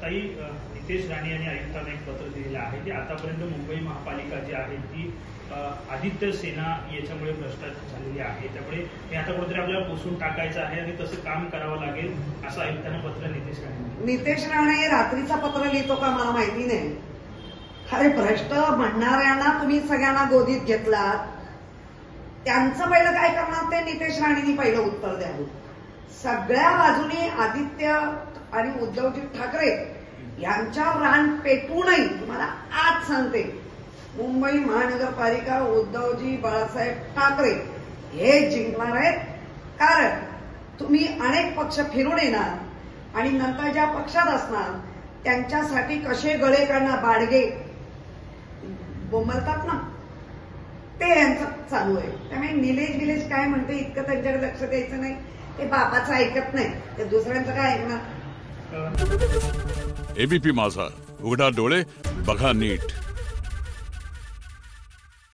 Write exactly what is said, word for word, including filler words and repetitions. ताई नितेश राणे यांनी आयुक्तांना एक पत्र दिलेलं आहे की आतापर्यंत मुंबई महापालिका जी आहे ती आदित्य सेना याच्यामुळे भ्रष्टाचार झालेली आहे, त्यामुळे हे आता कुठेतरी आपल्याला पुसून टाकायचं आहे आणि तसं काम करावं लागेल असं आयुक्तांना पत्र नितेश राणे नितेश राणे रात्रीचा पत्र लिहितो का मला माहिती नाही. खरे भ्रष्ट म्हणणाऱ्यांना तुम्ही सगळ्यांना गोदीत घेतलात, त्यांचं पहिलं काय करणार ते नितेश राणेंनी पहिलं उत्तर द्यावं. सगळ्या बाजूने आदित्य आणि उद्धवजी ठाकरे यांच्या रान पेटू नये. तुम्हाला आज सांगते, मुंबई महानगरपालिका उद्धवजी बाळासाहेब ठाकरे हे जिंकणार आहेत, कारण तुम्ही अनेक पक्ष फिरून येणार आणि नंतर ज्या पक्षात असणार त्यांच्यासाठी कसे गळे काढणार बाडगे बोंबलतात ना ते यांचं चालू आहे. त्यामुळे निलेश विलेश काय म्हणते इतकं त्यांच्याकडे लक्ष द्यायचं नाही, ते बापाचं ऐकत नाही ते दुसऱ्यांचं काय ऐकणार. एबीपी माझा, उघडा डोळे बघा नीट.